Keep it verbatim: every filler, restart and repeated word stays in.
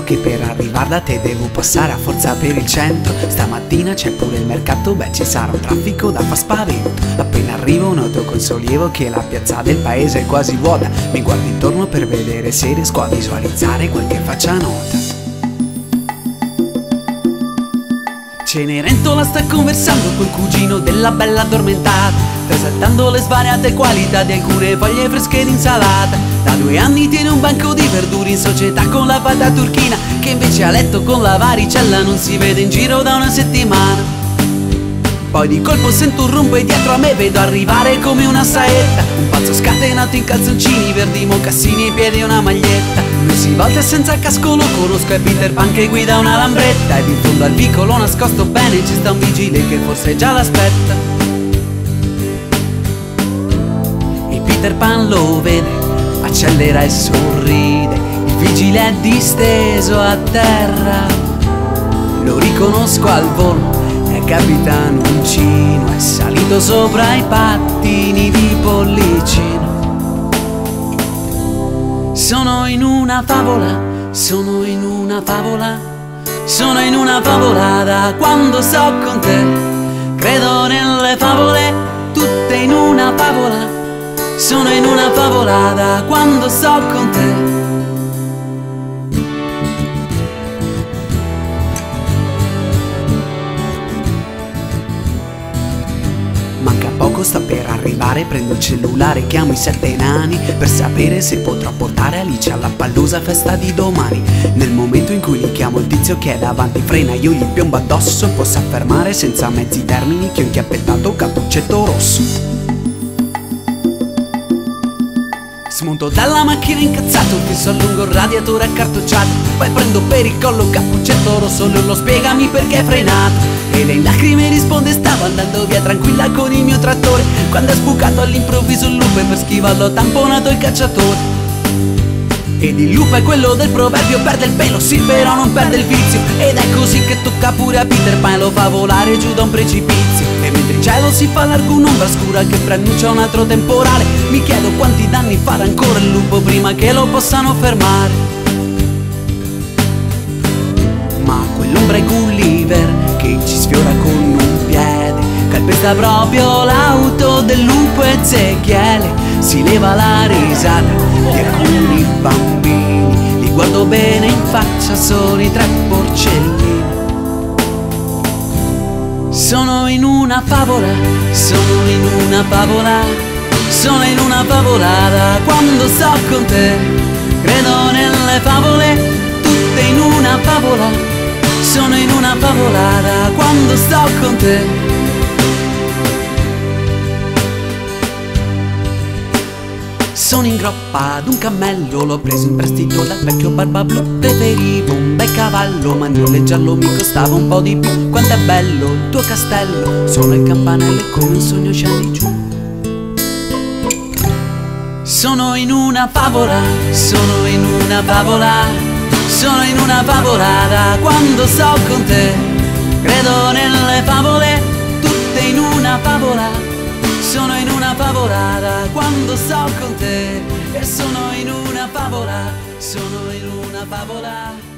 visto che per arrivare da te devo passare a forza per il centro. Stamattina c'è pure il mercato, beh ci sarà un traffico da fa spavento. Appena arrivo noto col sollievo che la piazza del paese è quasi vuota. Mi guardo intorno per vedere se riesco a visualizzare qualche faccia nota. Cenerentola sta conversando col cugino della bella addormentata, trasaltando le svariate qualità di alcune foglie fresche ed insalata. Da due anni tiene un banco di verdure in società con la pata turchina, che invece a letto con la varicella non si vede in giro da una settimana. Poi di colpo sento un rombo e dietro a me vedo arrivare come una saetta un pazzo scatenato in calzoncini verdi, mocassini, piedi e una maglietta. Lui si volta senza casco, lo conosco, è Peter Pan che guida una Lambretta. Ed in fondo al vicolo nascosto bene ci sta un vigile che forse già l'aspetta. Il Peter Pan lo vede, accelera e sorride. Il vigile è disteso a terra, lo riconosco al volo, Capitano Uncino, è salito sopra i pattini di Pollicino. Sono in una favola, sono in una favola, sono in una favola da quando sto con te. Credo nelle favole, tutte in una favola, sono in una favola da quando sto con te. Poco sta per arrivare, prendo il cellulare, chiamo i sette nani per sapere se potrò portare Alice alla pallosa festa di domani. Nel momento in cui li chiamo il tizio che è davanti frena, io gli piombo addosso, posso affermare senza mezzi termini che ho inchiappettato Cappuccetto Rosso. Smonto dalla macchina incazzato, fisso a lungo il radiatore accartocciato, poi prendo per il collo Cappuccetto Rosso, lui lo spiegami perché è frenato. E lei in lacrime risponde, stavo andando via tranquilla con il mio trattore, quando è sbucato all'improvviso il lupo e per schivarlo ha tamponato il cacciatore. Ed il lupo è quello del proverbio, perde il pelo sì però non perde il vizio, ed è così che tocca pure a Peter Pan e lo fa volare giù da un precipizio. E mentre in cielo si fa largo un'ombra scura che preannuncia un altro temporale, mi chiedo quanti danni farà ancora il lupo prima che lo possano fermare. Ma quell'ombra è Gulliver che ci sfiora con un piede, calpesta proprio l'auto del lupo Ezechiele. Si leva la risata di alcuni bambini, li guardo bene in faccia, sono i tre porcellini. Sono in una favola, sono in una favola, sono in una favola da quando sto con te. Credo nelle favole, tutte in una favola, sono in una favola da quando sto con te. Sono in groppa ad un cammello, l'ho preso in prestito dal vecchio Barbablù. Preferivo un bel cavallo, ma noleggiarlo mi costava un po' di più. Quanto è bello il tuo castello, sono il campanello e come un sogno scendi giù. Sono in una favola, sono in una favola, sono in una favola da quando sto con te. Credo nelle favole, tutte in una favola, sono in una favola da quando sto con te. E sono in una favola, sono in una favola.